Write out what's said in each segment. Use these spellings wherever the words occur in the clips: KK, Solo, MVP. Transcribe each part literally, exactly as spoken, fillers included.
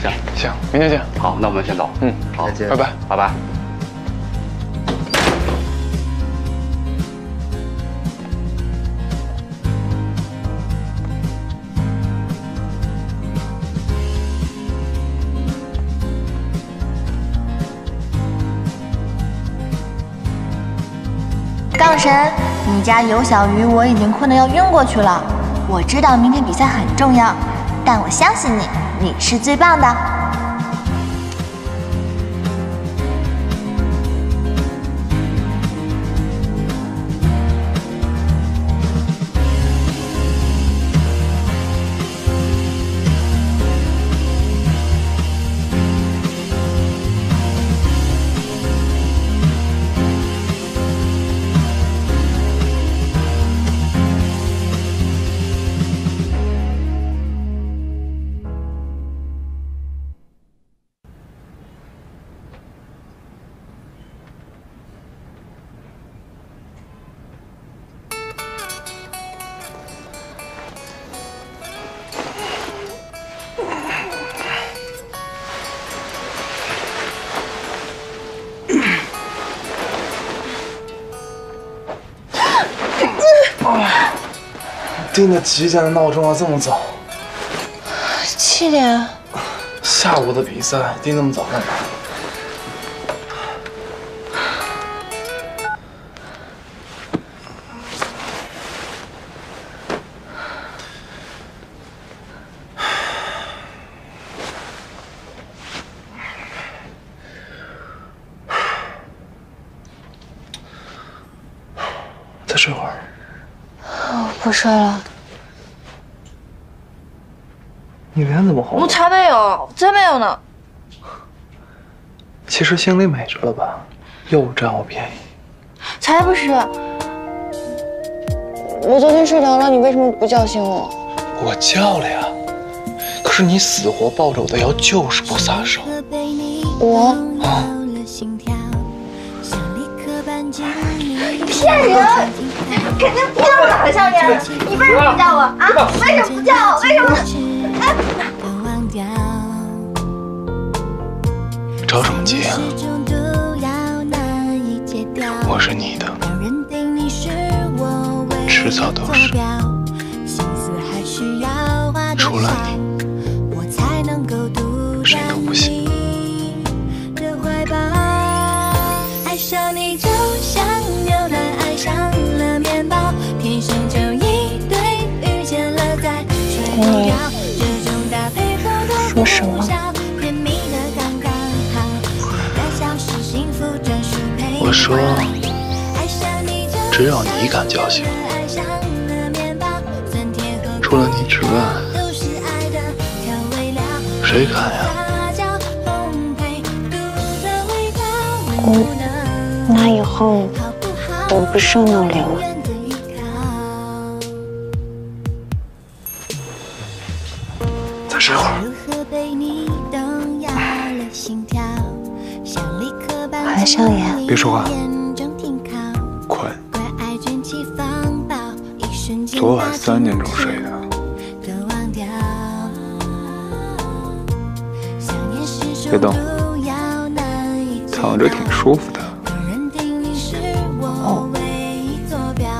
行行，明天见。好，那我们先走。嗯，好，再见，拜拜，拜拜。 大神，你家游小鱼我已经困得要晕过去了。我知道明天比赛很重要，但我相信你，你是最棒的。定的几点的闹钟啊？这么早？七点。下午的比赛定那么早干嘛？再睡会儿。我不睡了。 你脸怎么红了？我才没有，真没有呢。其实心里美着了吧？又占我便宜。才不是！我昨天睡着了，你为什么不叫醒我？我叫了呀，可是你死活抱着我的腰，就是不撒手。我啊！骗人！肯定不叫我，少年，你为什么不叫我啊？为什么不叫我？为什么？ 着什么急啊？我是你的，迟早都是。除了你，谁都不行。 说什么？我说，只有你敢叫醒，除了你之外，谁敢呀？嗯，那以后我不是闹铃了。 这会儿，好了，少爷，别说话，快！昨晚三点钟睡的，别动，躺着挺舒服的。哦，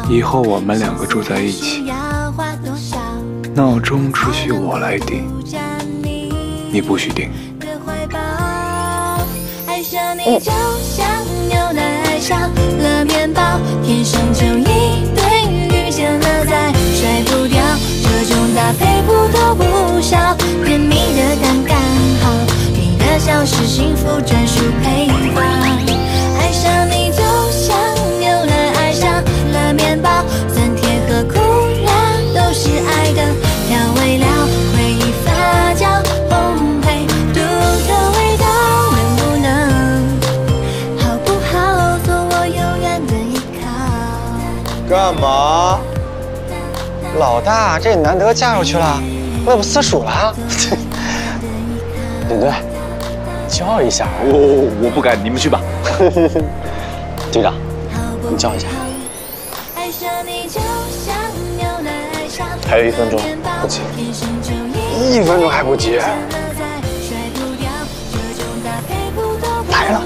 以后我们两个住在一起，闹钟只许我来定。 你不许定。干嘛？老大，这你难得嫁出去了，外部私塾了？领队，叫一下。我我我不敢，你们去吧。队长，你叫一下。还有一分钟，不急。一分钟还不急？来了。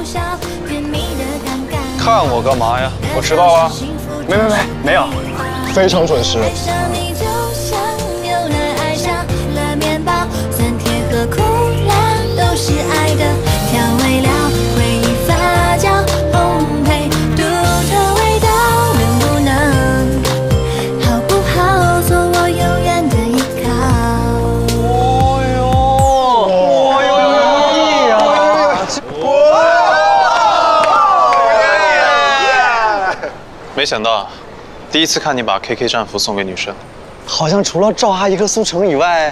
看我干嘛呀？我迟到了？没没没，没有，非常准时。 没想到，第一次看你把 K K 战服送给女生，好像除了赵阿姨和苏城以外，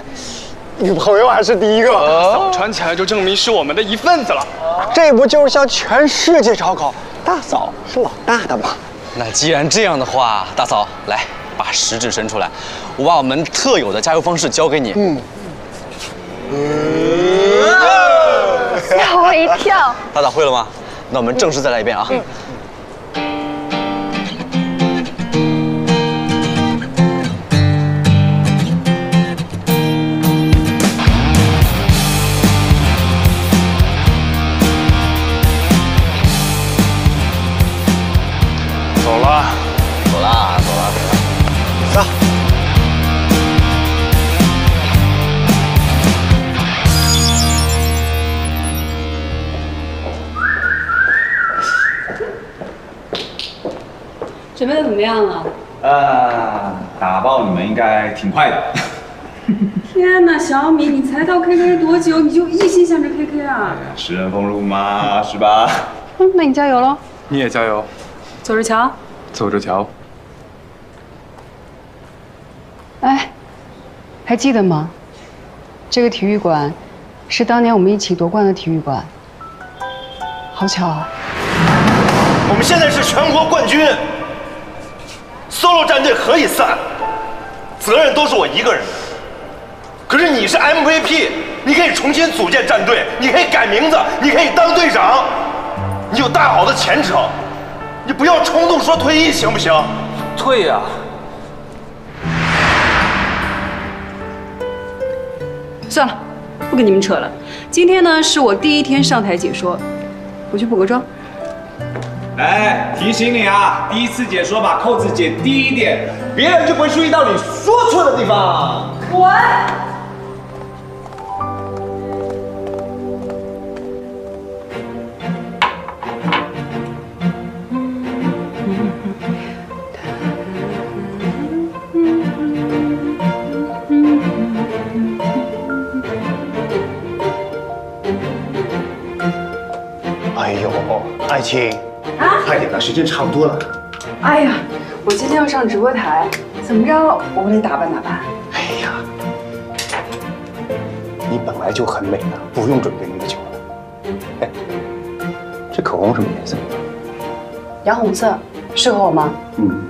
女朋友还是第一个。早穿起来就证明是我们的一份子了，这不就是向全世界昭告大嫂是老大的吗？那既然这样的话，大嫂来把食指伸出来，我把我们特有的加油方式交给你。嗯，吓我一跳。大嫂会了吗？那我们正式再来一遍啊。嗯 准备的怎么样了？呃，打爆你们应该挺快的。天哪，小米，你才到 K K 多久，你就一心想着 K K 啊？食人蜂入嘛，是吧？嗯，那你加油喽！你也加油。走着瞧。走着瞧。哎，还记得吗？这个体育馆是当年我们一起夺冠的体育馆。好巧啊！我们现在是全国冠军。 Solo 战队可以散，责任都是我一个人的。可是你是 M V P， 你可以重新组建战队，你可以改名字，你可以当队长，你有大好的前程。你不要冲动说退役，行不行？退呀、啊！算了，不跟你们扯了。今天呢，是我第一天上台解说，我去补个妆。 哎，提醒你啊，第一次解说把扣子解低一点，别人就不会注意到你说错的地方。滚！哎呦，爱卿。 快点吧，时间差不多了。哎呀，我今天要上直播台，怎么着我得打扮打扮。哎呀，你本来就很美了，不用准备那么久了。哎，这口红什么颜色？洋红色，适合我吗？嗯，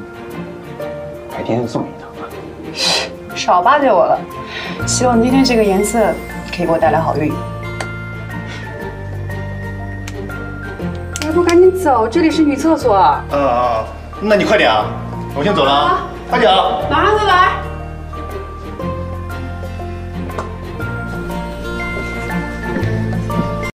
白天送你一套吧。少巴结我了，希望今天这个颜色可以给我带来好运。 不赶紧走，这里是女厕所。啊啊，那你快点啊，我先走了啊，快点啊，马上就来。